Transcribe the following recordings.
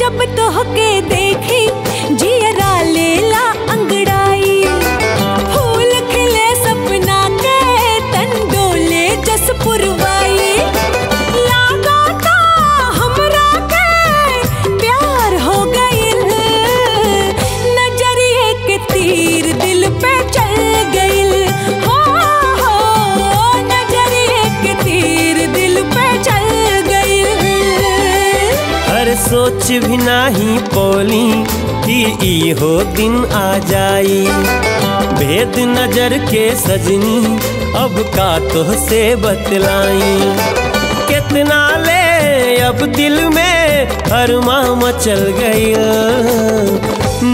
जब तोहके देखी जियरा लेला अंगड़ाई, फूल खिले सपना के तन डोले जस पुरवाई। लागा था हमरा के प्यार हो गइल, नजरिए के तीर दिल पे चल गइल। हो नजरिए के तीर दिल पे चल गइल। हर सोच भी नाही पोली कि हो दिन आ जाई, भेद नजर के सजनी अब का तोह से बतलाई। कितना ले अब दिल में हरमा मचल गई,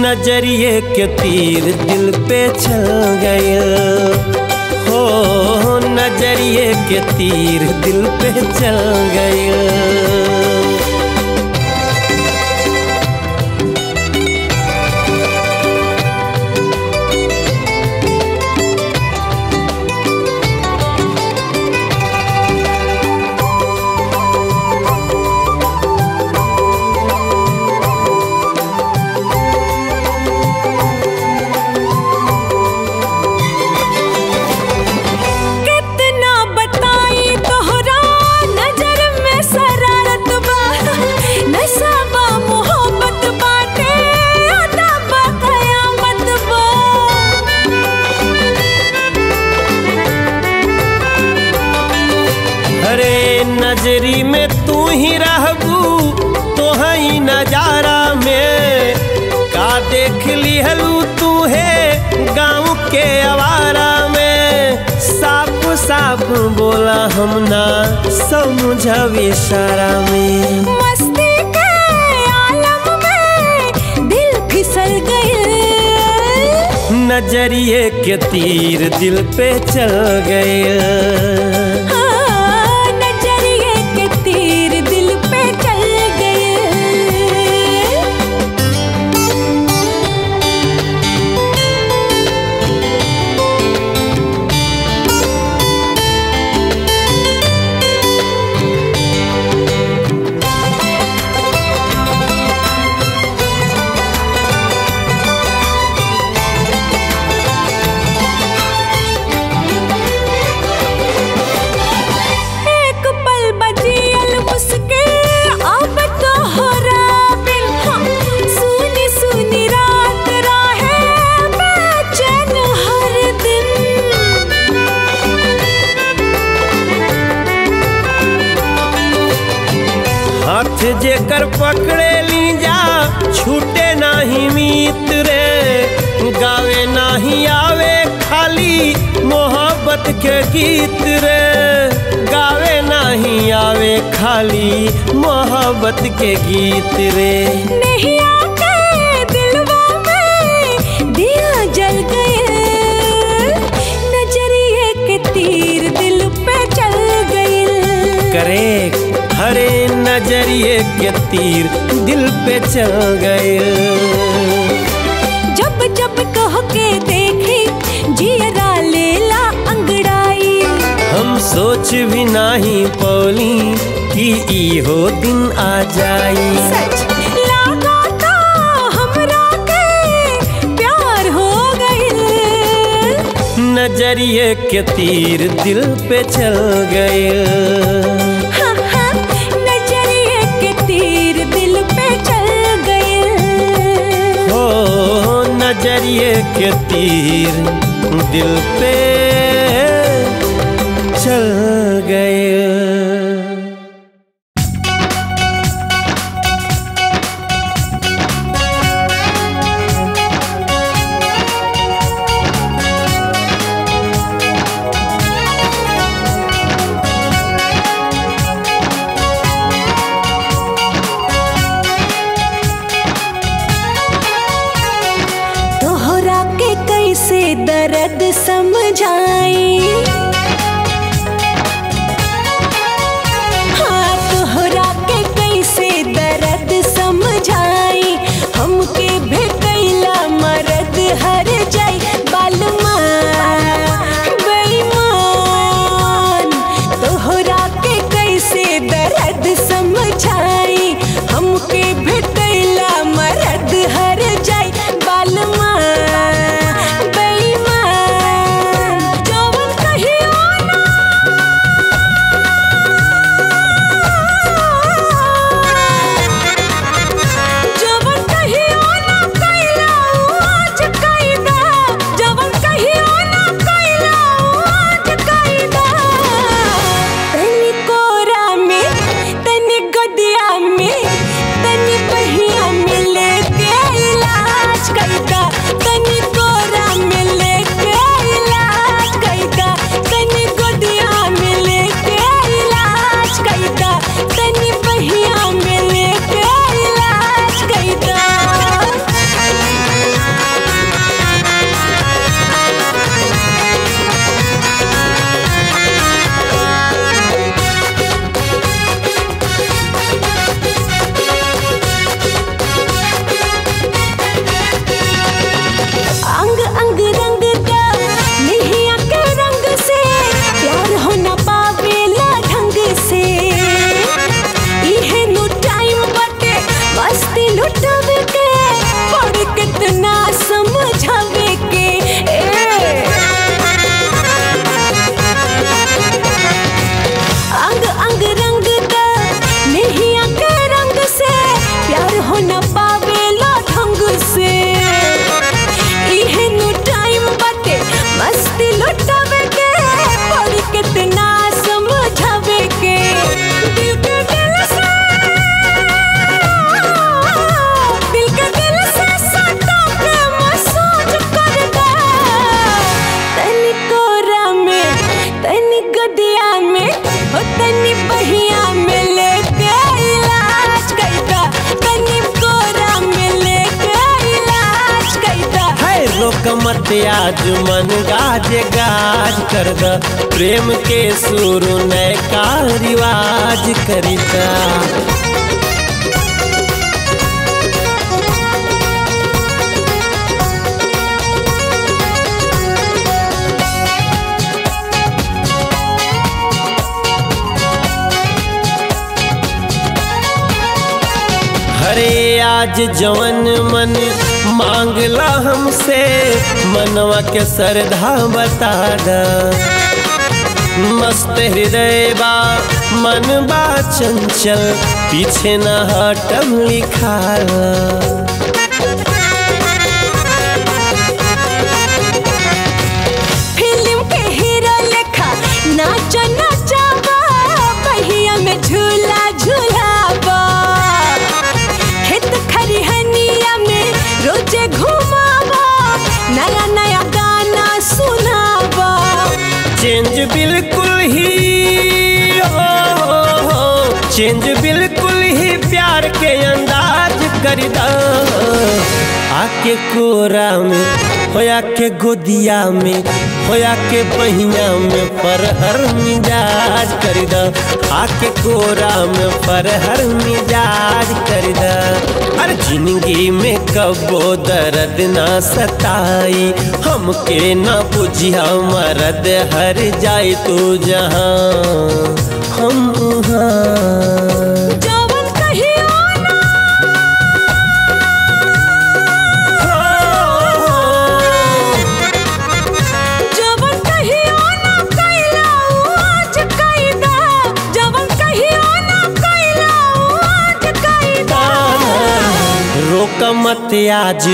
नजरिए के तीर दिल पे चल गई। हो नजरिए के तीर दिल पे चल गई। नजरी में तू ही रहबू तो हई नजारा में, का देख लिहलू तू है गाँव के आवारा में। साफ साफ बोला हम ना समझब इशारा में, मस्ती के आलम में दिल फिसल गए। नजरिए के तीर दिल पे चल गए। हाथ जेकर पकड़े ली जा छूटे नाही मीत रे, गावे नहीं आवे खाली मोहब्बत के गीत रे। गावे नहीं आवे खाली मोहब्बत के गीत रे। नहीं आके दिलवा में दिया जल गए, नजरिए के तीर दिल पे चल गए। करेक्ट। हरे नजरिए के तीर दिल पे चल गए। जब जब कह के देखी जियरा लेला अंगड़ाई, हम सोच भी नहीं पौली कि इहो दिन आ जाई। लागा था हमरा के प्यार हो गइल, नजरिए के तीर दिल पे चल गए। नजरिए के तीर दिल पे चल गए। दर्द समझाई हाँ, तोहरा के कैसे दर्द समझाई। हमके भेटैला मर्द हर जाई, बालमा बेईमान। तोहरा के कैसे दर्द समझाई, हमके भेटैला आज मन गाज गाज कर द प्रेम के सुर नए का रिवाज करिता। अरे आज जवन मन मांगला हमसे मनवा के श्रद्धा बता दा, मस्त हृदय बा मन बा चंचल पीछे न हटम लिखाला। चेंज बिल्कुल ही हो चेंज बिल्कुल ही प्यार के अंदाज कर दा। आके कोरा में होया के गोदिया में होया के बहिया में पर हर मिजाज कर दा। आके कोरा में पर हर मिजाज कर दा। हर जिंदगी में कबो दर्द ना सताई हमके ना बुझिया मरद हर जाए तू जहाँ हम वहाँ। मत आज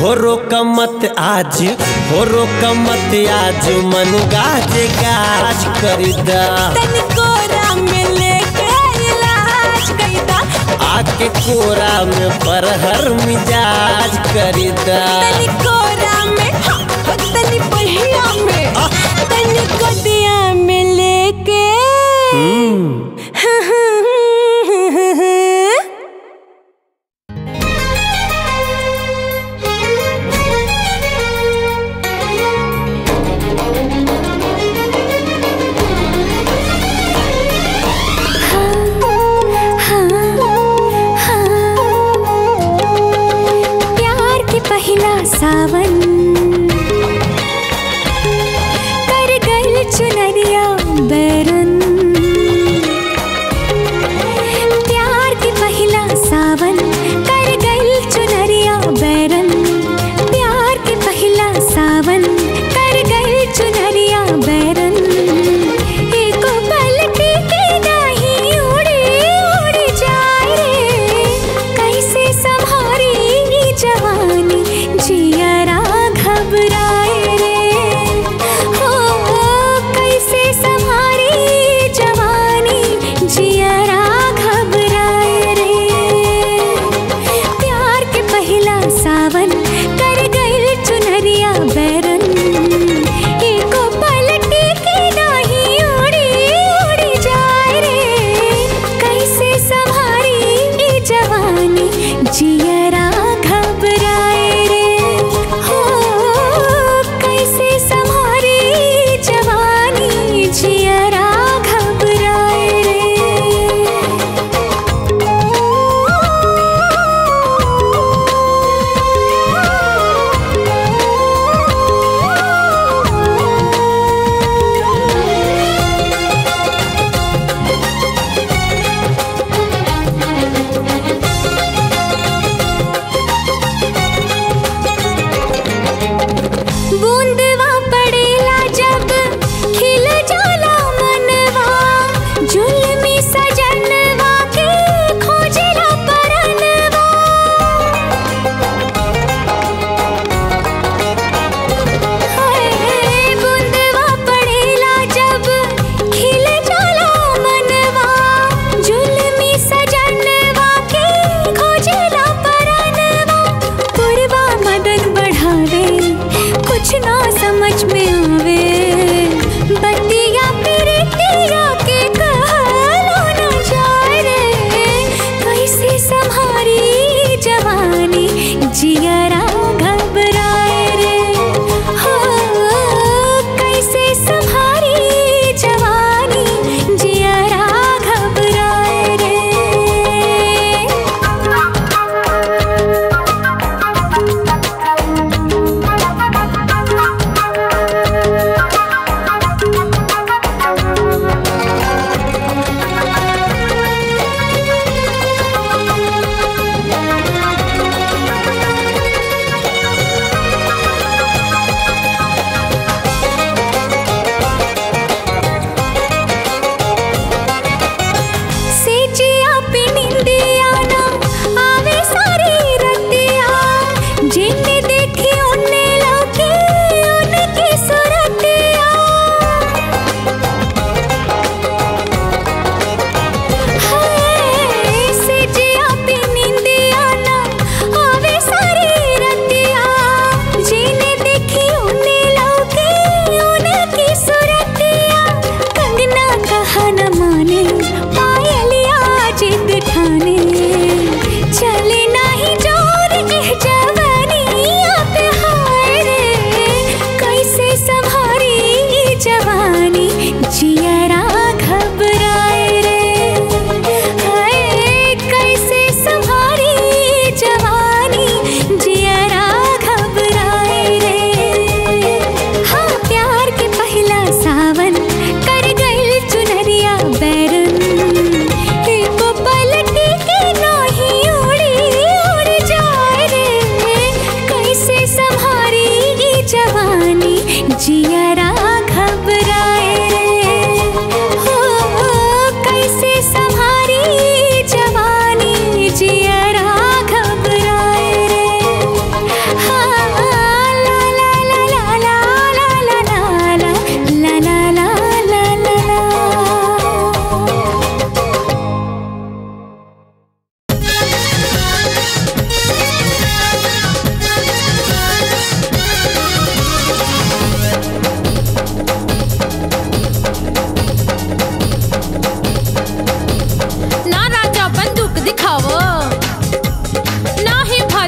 हो रोक मत आज हो रोक मत आज मन गाज गाज कर दा। आके कोरा में पर हर मिजाज कर दा। कर गल चुनरिया बैरन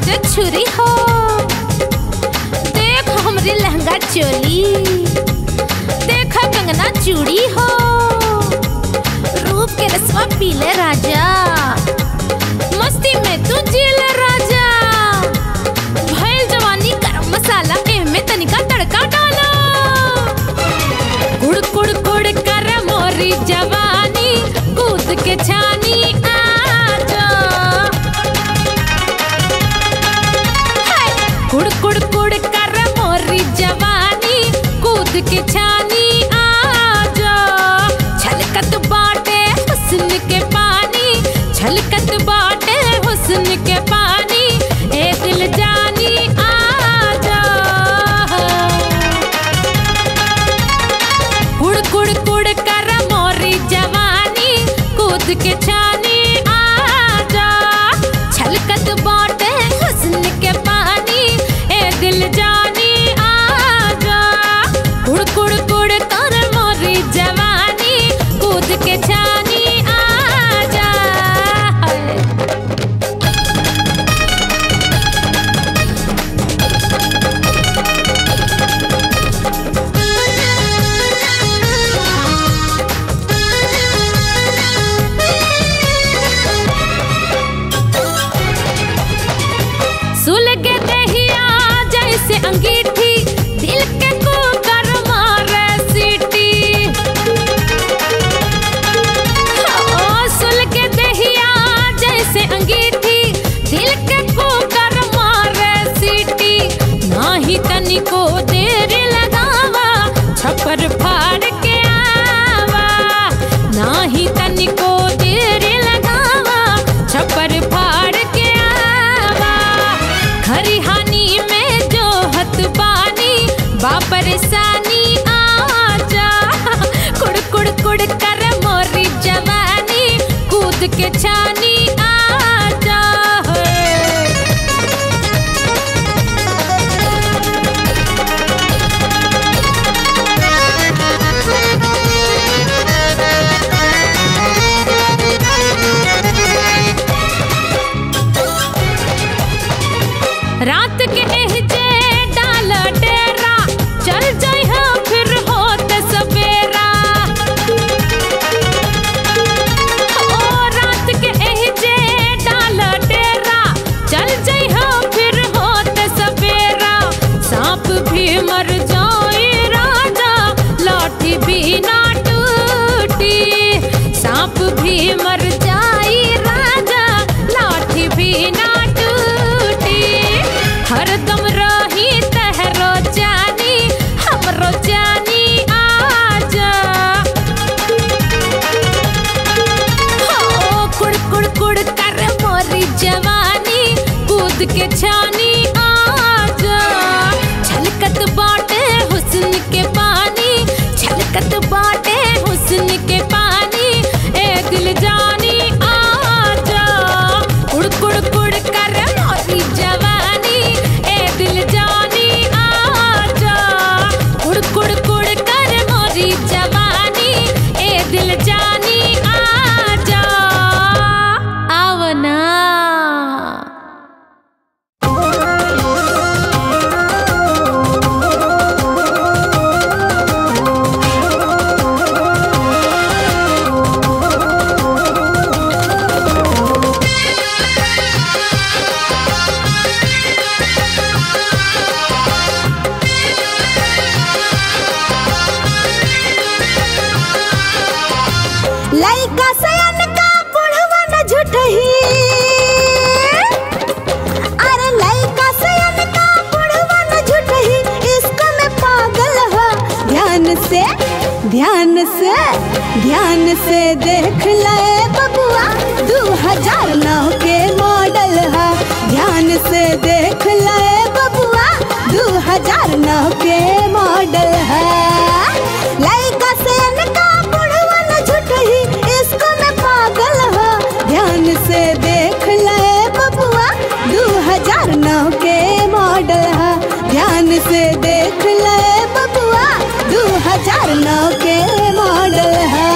जो छुरी हो, देख हमरे लहंगा चोली, देखा कंगना चूड़ी हो, रूप के रसवा पीले राजा, मस्ती में तू जीले राजा, भैल जवानी गरम मसाला में तनिका तड़का डाला, कुड़ कुड़ कुड़ करे मोरी जवानी, कूद के छानी के छानी आजा, छलकत बाटे हुस्न के पानी, छलकत बाटे हुस्न के पानी, ए दिल जानी आजा। कुड़ कुड़ कुड़ कर मोरी जवानी, कूद के छानी आजा, छलकत बाटे हुस्न के पानी, ए दिल जानी। के छानी आजा, रात के एहजे डाला डेरा, चल जाए हम फिर होत सवेरा। मर जाए राजा लाठी भी ना टूटी, सांप भी मर जाए राजा लाठी भी ना टूटी, हरदम रही तहरो जानी, हमरो जानी आजा। हो कुड़ कुड़ कुड़ कर मोरी जवानी, कूद के छानी आजा, छलकत बाटे हुस्न के पानी, छलकत बाटे हुस्न के पानी, ए दिल जानी आजा। कुड़ कुड़ कुड़ कर मोरी जवानी, ए दिल जानी आजा, कुड़ कुड़ कर मोरी जवानी, ए दिल जानी आजा। आवना ध्यान से देख ले बबुआ 2009 के मॉडल है, ध्यान से देख ले बबुआ 2009 के मॉडल है। लइका से अनका बुढ़वा न झुठही, इसको मैं पागल है, ध्यान से देख ले बबुआ 2009 के मॉडल है, ध्यान से देख ले बबुआ 2009 के मॉडल है।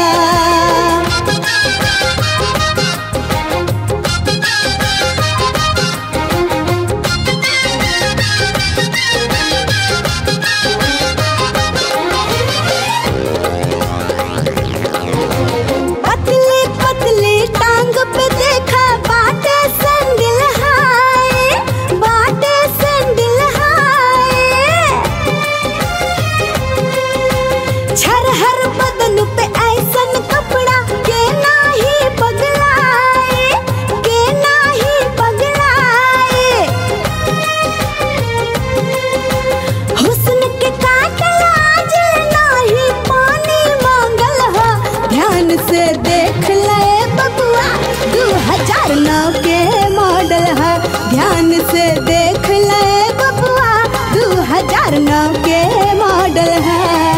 ध्यान से देख ले बबुआ 2009 के मॉडल है।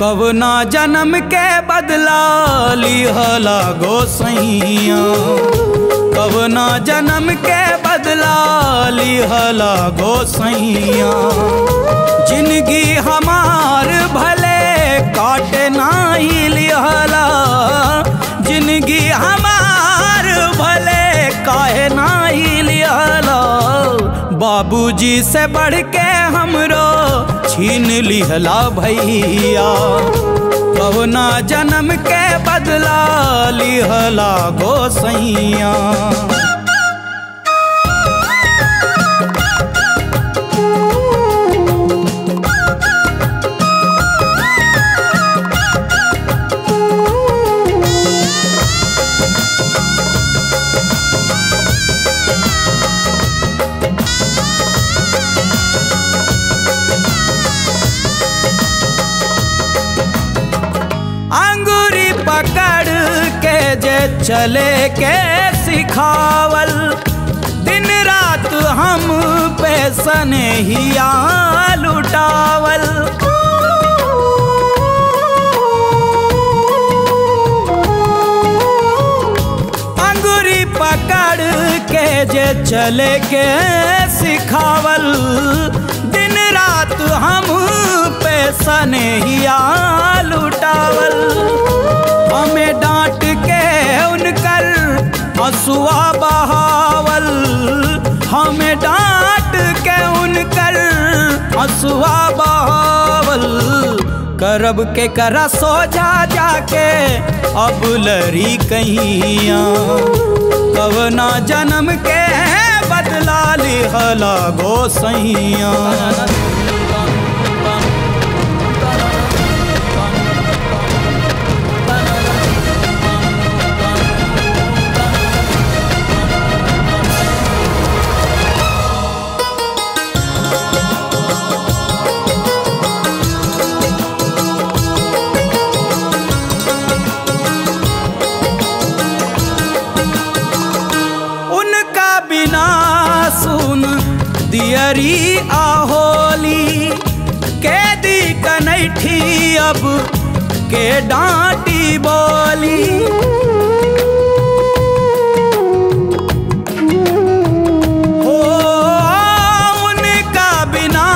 कवना जनम के बदला लिहला गोसैया, कवना जनम के बदला लिहला गोसैया। जिंदगी हमार भले काटे नाही लिहला, जिंदगी हमार भले काहे नाही लिहला। बाबूजी से बढ़ के हमरो छीन लिहला भैया, कवना जन्म के बदला लिहला गोसैया। चले के सिखावल दिन रात हम पैसन ही आल उठावल, अंगुरी पकड़ के जे चले के सिखावल दिन रात हम पैसन ही आल उठावल। हमें डांट के उनकर हसुआ बहावल, हमें डांट के उनकर हसुआ बहावल। करब के करा सोझा जाके अब लरी कहिया, कवना जन्म के बदला लिहला गोसैया। पुरब के डांटी बोली, हो उनका बिना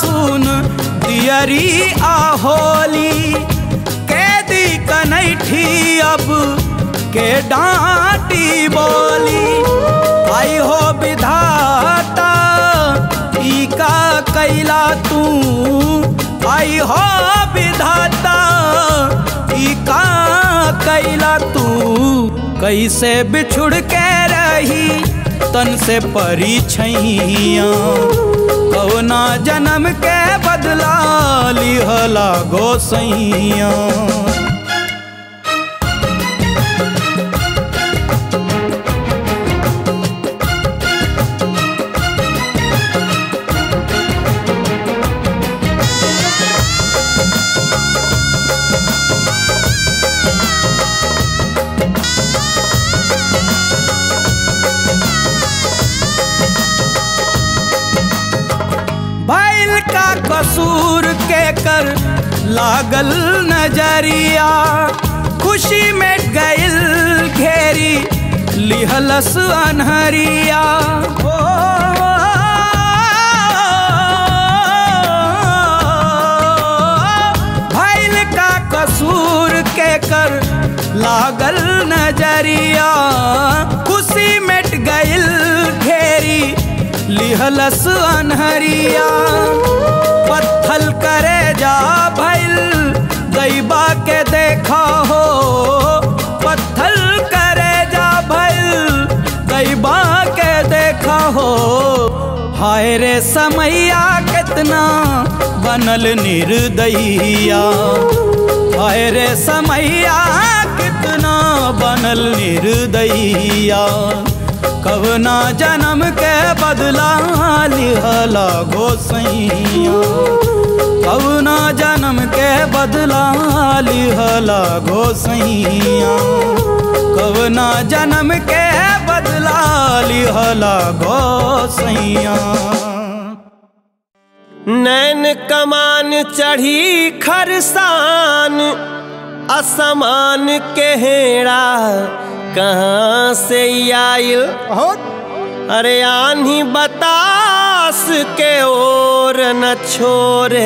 सुन दियरी आहोली, कैदी कनैठी अब के डांटी बोली। आई हो विधाता टीका कैला तू, आई हो विधाता टीका कैला तू, कैसे बिछुड़ के रही तन से परी छैया, कवना जन्म के बदला लिहला गोसैया। कसूर के कर लागल नजरिया, खुशी में गइल घेरी लिहलस अनहरिया, हो भइल का कसूर के कर लागल नजरिया, खुशी में गइल घेरी लिहलस अनहरिया। पत्थल करे जा भइल गईबा के देखा हो, पत्थल करे जा भइल गईबा के देखा हो, हाय रे समैया कितना बनल निर्दयिया, हाय रे समैया कितना बनल निर्दयिया, कवना जन्म के बदला लिहला गोसैया, कवना जन्म के बदला लिहला गोसैया, कवना जन्म के बदला लिहला गोसैया। नैन कमान चढ़ी खरसान असमान के हेड़ा, कहाँ से आयल अरे आन्ही बतास के ओर न छोड़े,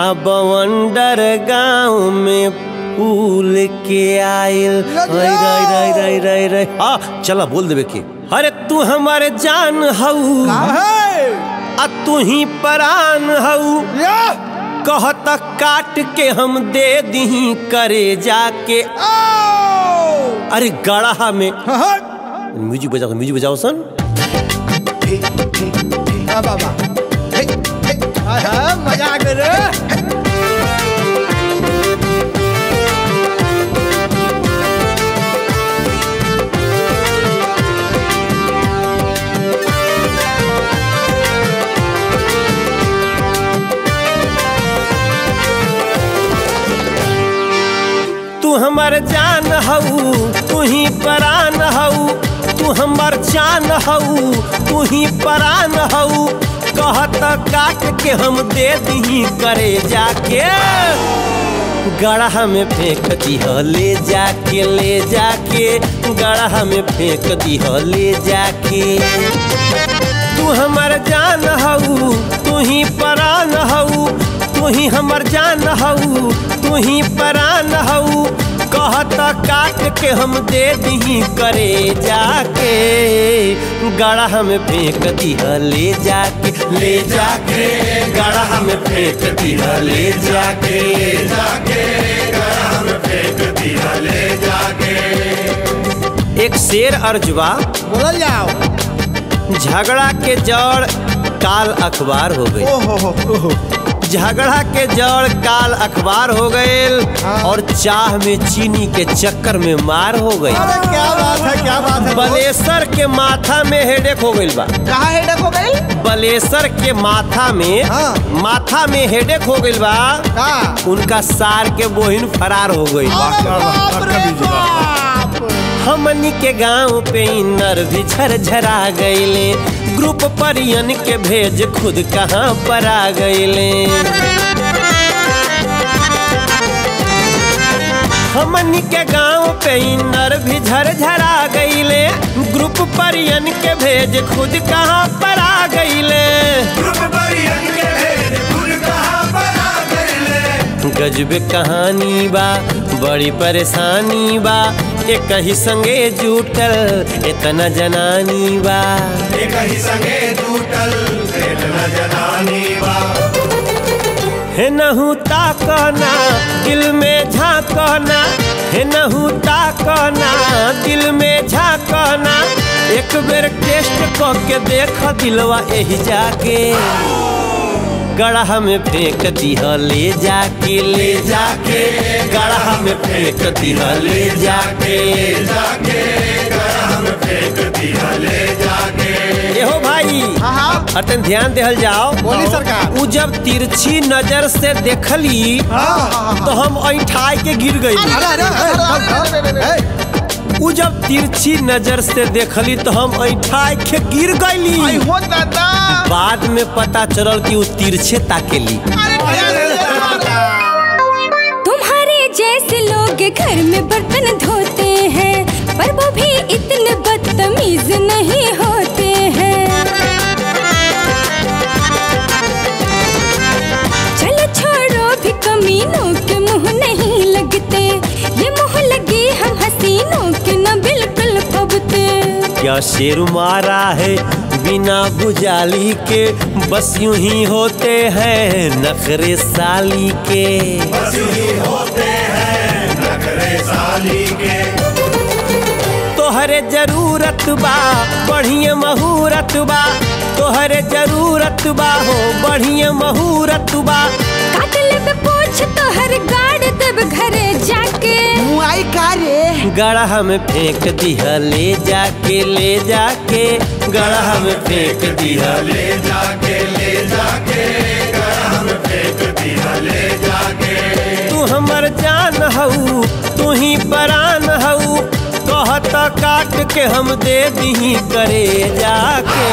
अब वंडर गाँव में फूल के आयल। चला बोल देवे के अरे तू हमार जान हऊ, आ तू ही परान हऊ, कहत काट के हम दे दी करे जाके। अरे गड़हा में म्यूजिक बजाओ, म्यूजिक बजाओ सन। मजा कर हमार जान हऊ, तू ही परान हऊ, तू हमार जान हऊ, तू ही परान हऊ, कहत काट के हम दे दी करे जाके, गड़हा में फेंक दी हो ले जाके, ले जाके गड़हा में फेंक दी हो ले जाके। तू हमार जान हऊ, तू ही परान हऊ, तू ही हमार जान हऊ, तू ही परान हऊ, कहता काट के हम दे दी करे जाके, गड़हा में फेंक दिया ले जाके, ले जाके गड़हा में फेंक दिया ले जाके, ले जाके गड़हा में फेंक दिया ले जाके। एक शेर अर्जुबा बोल जाओ, झगड़ा के जड़ काल अखबार हो गई, झगड़ा के जड़ काल अखबार हो गए, और चाह में चीनी के चक्कर में मार हो गई। क्या बात है, क्या बात है। बलेसर के माथा में हेडेक हो गई बा। कहाँ हेडेक हो गई? बलेसर के माथा में, हाँ। माथा में हेडेक हो गई बा, उनका सार के बोहिन फरार हो गई। हमनी के गांव पे इंदर भी झरझरा गईले, ग्रुप परियन के भेज खुद कहाँ पर आ गईले। हमनी के गाँव पे नर भी झरझरा गईले। ग्रुप परियन के भेज खुद कहाँ पर आ गईले। गजब कहानी बा, बड़ी परेशानी बा, एक ही संगे जुटल इतना जनानी बा, एक ही संगे जुटल इतना जनानी बा। हे नहु ताकना दिल में झांकना, हे नहु ताकना दिल में झांकना, एक बेर टेस्ट करके देख दिलवा यही जाके। गड़ा में फेंक दिया ले जाके, ले जाके गड़ा में फेंक दिया ले जाके, ले जाके गड़ा में फेंक दिया ले जाके। ये हो भाई अटन ध्यान देहल जाओ। बोली सरकार। उ जब तिरछी नजर से देखली तो हम ऐठाई के गिर गई। उ जब तिरछी नजर से देखली तो हम ऐठाई के गिर गईली। बाद में पता चलल कि उ तिरछे ताकेली। तुम्हारे जैसे लोग घर में बर्तन धोते हैं, पर वो भी इतने बदतमीज नहीं होते हैं। चलो छोड़ो भी कमीनों के मुँह नहीं लगते, ये मुँह लगे हम हसीनों के न बिल्कुल पबते। क्या शेर मारा है बिना बुझाली के, बस यूं ही होते हैं नखरे साली के, बस यूं ही होते हैं नखरे साली के। तोहरे जरूरत बा बढ़िया मुहूर्त बा, तोहरे जरूरत बा हो बढ़िया मुहूर्त बा। तोहर गाड़ देब घरे जाके, मुआई कारे गड़ा में फेंक दिया ले जाके, ले जाके गड़ा में फेंक दिया ले जाके, ले जाके गड़ा में फेंक दिया ले जाके। तू हमर जान हऊ तू ही परान हऊ, कहता काट के हम दे दी करे जाके।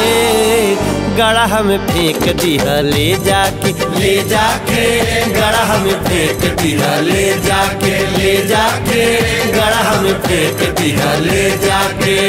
गड़ा में फेंक दिया ले जाके, ले जाके गड़ा में फेंक दिया ले जाके, ले जाके गड़ा में फेंक दिया ले जाके।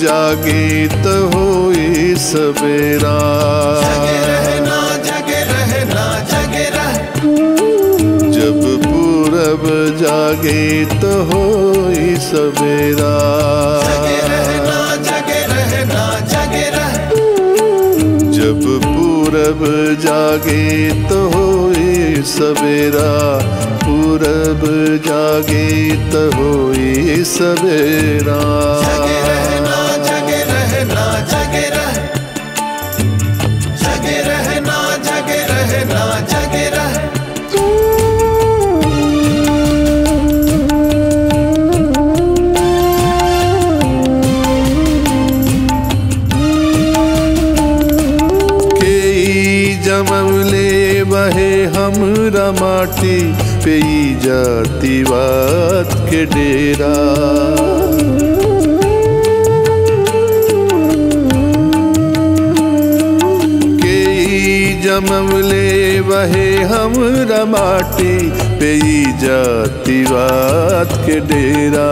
जागे त होए सवेरा, जगे रहना जगे रहना जगे रह। जब पूरब जागे त होए सवेरा, जगे रहना जगे रहना जगे रह। जब पूरब जागे त होए सवेरा, पूरब जागे त होए सवेरा। हमरा माटी पे जाती बात के डेरा, के जमवले वहे हमरा माटी पे जाती बात के डेरा।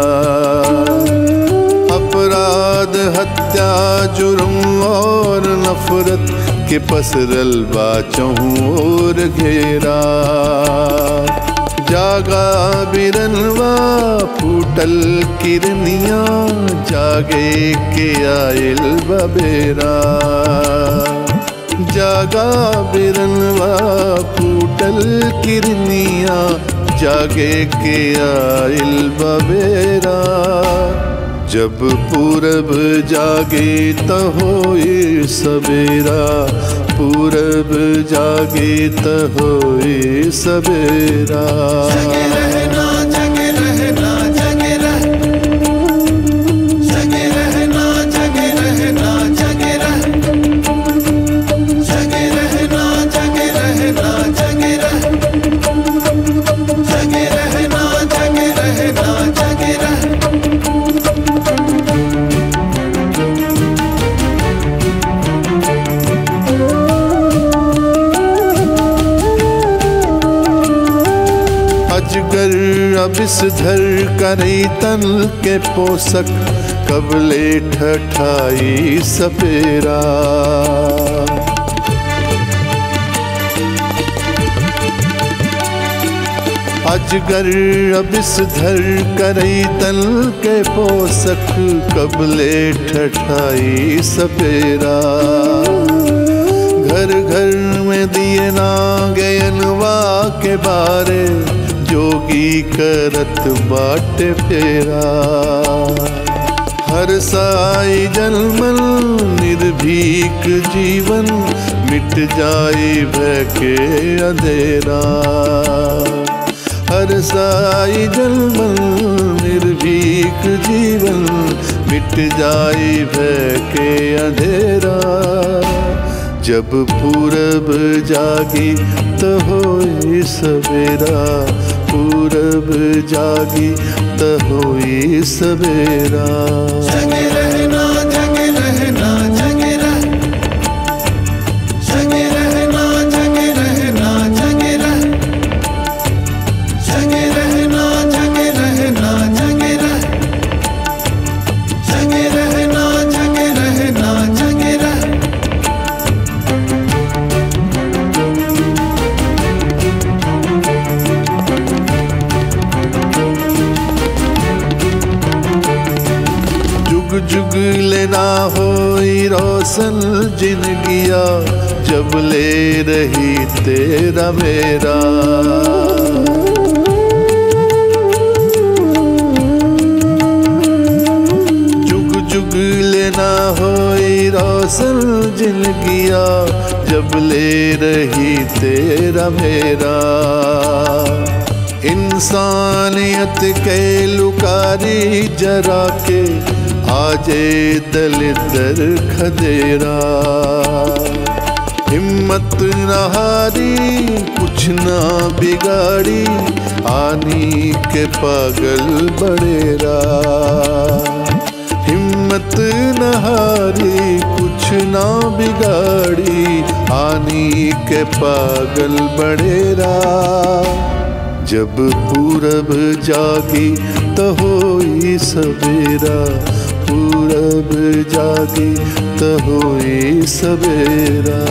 अपराध हत्या जुर्म और नफरत के पसरल बाचों और घेरा। जागा बिरनवा फूटल किरनिया, जागे के आयल बबेरा। जागा बिरनवा फूटल किरनिया, जागे के आयल बबेरा। जब पूरब जागे त होए सवेरा, पूरब जागे त होए सवेरा। अजगर अब इस धर करे तन के पोषक, कबले ठठाई सवेरा। अजगर अब इस धर करे तन के पोषक, कबले ठठाई सवेरा। घर घर में दिए ना गयनवा के बारे, जोगी करत बाट फेरा। हर साई जलमल निर्भीक जीवन, मिट जाए भय के अंधेरा। हर साई जलमल निर्भीक जीवन, मिट जाए भय के अंधेरा। जब पूरब जागी त होए सवेरा, पूरब जागी त होए सवेरा। जुग लेना होई रोशन जिनगिया, जब ले रही तेरा मेरा। जुग जुग लेना होई रोशन जिनगिया, जब ले रही तेरा मेरा। इंसानियत के लुकारी जरा के, आजे दलितर खदेरा। हिम्मत न हारी कुछ ना बिगाड़ी, आनी के पागल बड़ेरा। हिम्मत न हारी कुछ ना बिगाड़ी, आनी के पागल बड़ेरा। जब पूरब जागी त होई सवेरा, पूरब जागी त होई सवेरा।